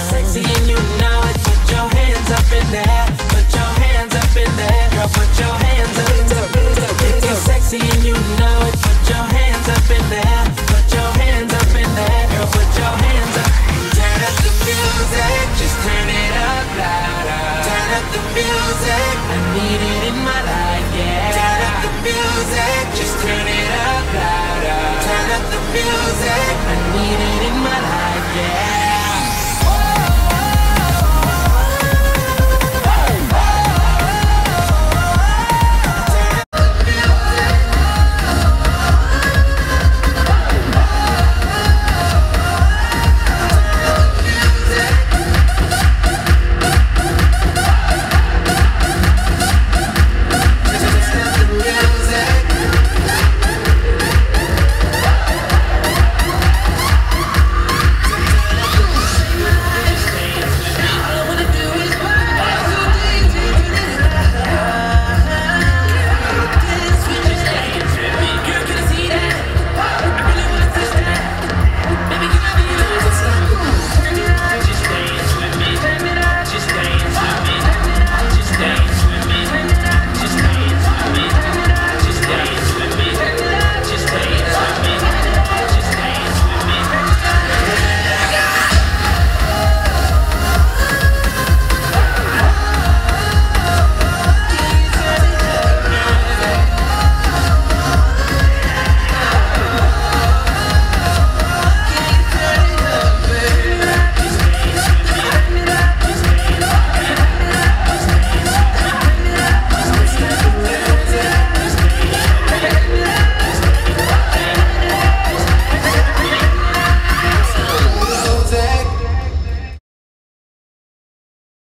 sexy and you know it. Put your hands up in the air, put your hands up in the air, girl, put your hands up in the air. If you're sexy and you know it, put your hands up in the air, put your hands up in the air, girl, put your hands up. Turn up the music, just turn it up louder. Turn up the music, I need it in my life, yeah. Turn up the music, just turn it up louder. Turn up the music, I need it in my life, yeah.